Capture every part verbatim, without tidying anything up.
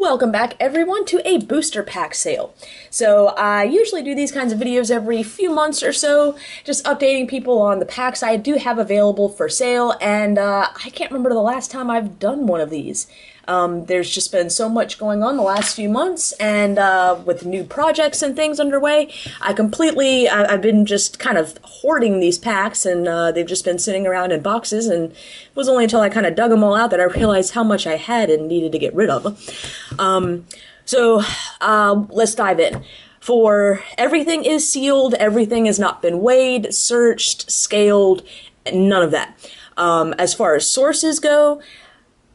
Welcome back, everyone, to a booster pack sale. So I usually do these kinds of videos every few months or so, just updating people on the packs I do have available for sale, and uh, I can't remember the last time I've done one of these. Um, there's just been so much going on the last few months, and uh, with new projects and things underway, I completely, I, I've been just kind of hoarding these packs, and uh, they've just been sitting around in boxes, and it was only until I kind of dug them all out that I realized how much I had and needed to get rid of them. Um, so, uh, let's dive in. For everything is sealed, everything has not been weighed, searched, scaled, none of that. Um, as far as sources go,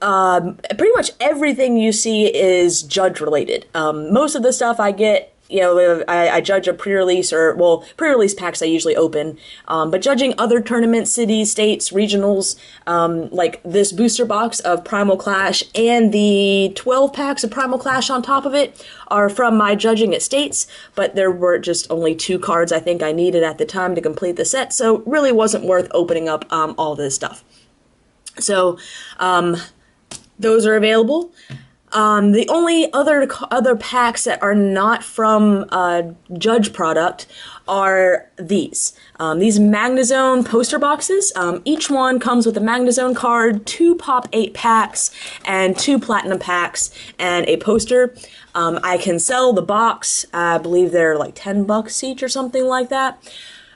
um, pretty much everything you see is judge related. Um, most of the stuff I get, you know, I, I judge a pre-release or, well, pre-release packs I usually open, um, but judging other tournaments, cities, states, regionals, um, like this booster box of Primal Clash and the twelve packs of Primal Clash on top of it are from my judging at states, but there were just only two cards I think I needed at the time to complete the set, so really wasn't worth opening up um, all this stuff. So, um, those are available. Um, the only other other packs that are not from uh, Judge product are these. Um, these Magnezone poster boxes. Um, each one comes with a Magnezone card, two Pop eight packs, and two Platinum packs, and a poster. Um, I can sell the box. I believe they're like ten bucks each or something like that.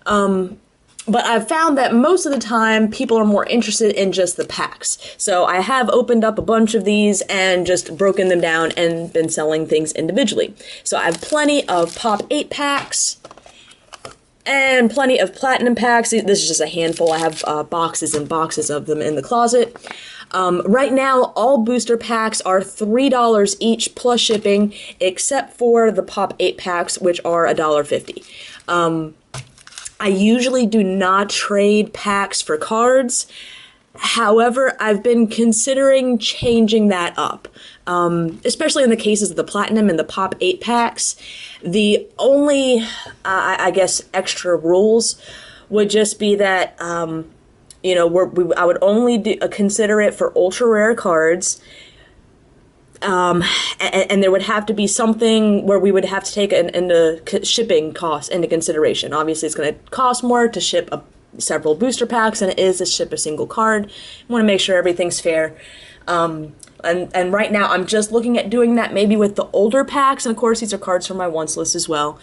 Um, But I've found that most of the time, people are more interested in just the packs. So I have opened up a bunch of these and just broken them down and been selling things individually. So I have plenty of Pop eight packs and plenty of Platinum packs. This is just a handful. I have uh, boxes and boxes of them in the closet. Um, right now, all booster packs are three dollars each plus shipping, except for the Pop eight packs, which are a dollar fifty. Um... I usually do not trade packs for cards. However, I've been considering changing that up, um, especially in the cases of the Platinum and the Pop eight packs. The only, uh, I guess, extra rules would just be that, um, you know, we're, we, I would only do, uh, consider it for ultra-rare cards. Um, and, and there would have to be something where we would have to take an, an, uh, shipping costs into consideration. Obviously, it's going to cost more to ship a, several booster packs than it is to ship a single card. I want to make sure everything's fair. Um, and, and right now, I'm just looking at doing that maybe with the older packs. And, of course, these are cards from my wants list as well.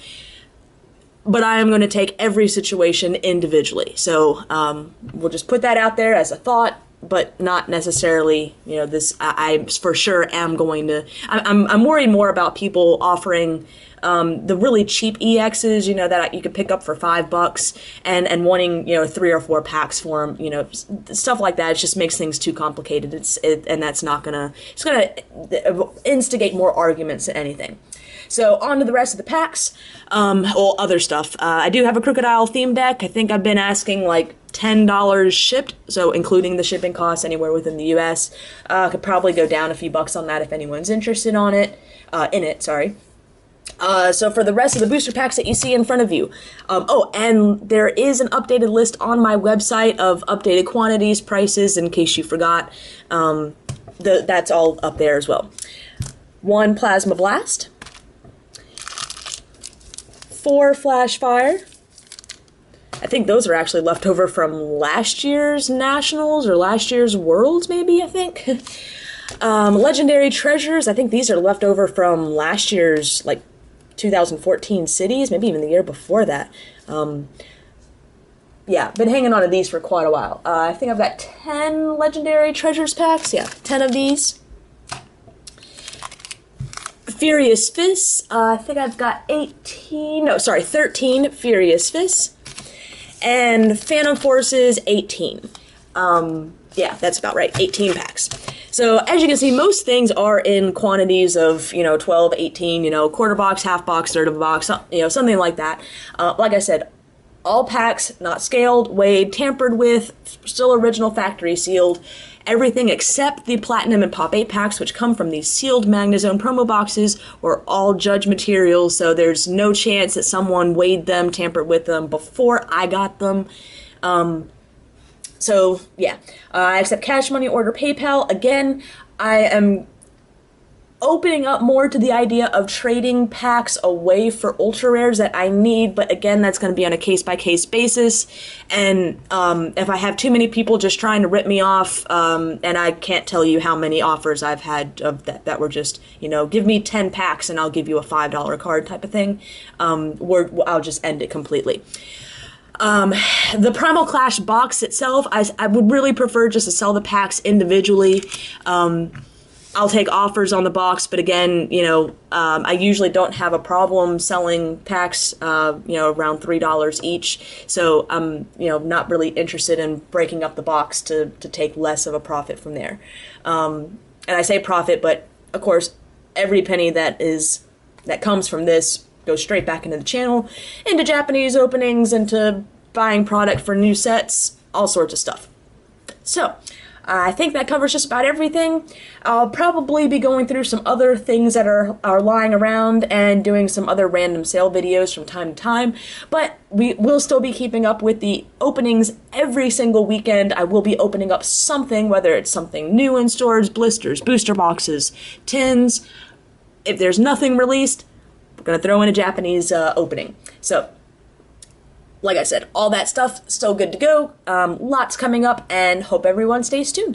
But I am going to take every situation individually. So um, we'll just put that out there as a thought. But not necessarily, you know, this, I, I for sure am going to, I, I'm, I'm worried more about people offering um, the really cheap E Xs, you know, that you could pick up for five bucks and, and wanting, you know, three or four packs for them, you know, stuff like that. It just makes things too complicated. It's, it, and that's not going to, it's going to instigate more arguments than anything. So on to the rest of the packs, um, well, other stuff. Uh, I do have a Crocodile theme deck. I think I've been asking like ten dollars shipped, so including the shipping costs anywhere within the U S Uh, could probably go down a few bucks on that if anyone's interested on it, uh, in it, sorry. Uh, so for the rest of the booster packs that you see in front of you, um, oh, and there is an updated list on my website of updated quantities, prices, in case you forgot. Um, the, that's all up there as well. One Plasma Blast. Four Flashfire. I think those are actually left over from last year's Nationals or last year's Worlds, maybe, I think. um, Legendary Treasures, I think these are left over from last year's, like, two thousand fourteen Cities, maybe even the year before that. Um, yeah, been hanging on to these for quite a while. Uh, I think I've got ten Legendary Treasures packs. Yeah, ten of these. Furious Fists, uh, I think I've got eighteen, no, sorry, thirteen Furious Fists, and Phantom Forces, eighteen. Um, yeah, that's about right, eighteen packs. So, as you can see, most things are in quantities of, you know, twelve, eighteen, you know, quarter box, half box, third of a box, you know, something like that. Uh, like I said, all packs, not scaled, weighed, tampered with, still original factory sealed. Everything except the Platinum and Pop eight packs, which come from these sealed Magnezone promo boxes, were all judge material, so there's no chance that someone weighed them, tampered with them before I got them. Um, so, yeah. Uh, I accept cash, money, order, PayPal. Again, I am opening up more to the idea of trading packs away for ultra rares that I need, but again, that's going to be on a case-by-case basis, and um, if I have too many people just trying to rip me off, um, and I can't tell you how many offers I've had of that that were just, you know, give me ten packs and I'll give you a five dollar card type of thing, um, where I'll just end it completely. Um, the Primal Clash box itself, I, I would really prefer just to sell the packs individually. um, I'll take offers on the box, but again, you know, um, I usually don't have a problem selling packs, uh, you know, around three dollars each, so I'm, you know, not really interested in breaking up the box to, to take less of a profit from there. Um, and I say profit, but of course, every penny that is, that comes from this goes straight back into the channel, into Japanese openings, into buying product for new sets, all sorts of stuff. So, I think that covers just about everything. I'll probably be going through some other things that are, are lying around and doing some other random sale videos from time to time, but we will still be keeping up with the openings every single weekend. I will be opening up something, whether it's something new in stores, blisters, booster boxes, tins. If there's nothing released, we're going to throw in a Japanese uh, opening. So, like I said, all that stuff, still good to go. Um, lots coming up, and hope everyone stays tuned.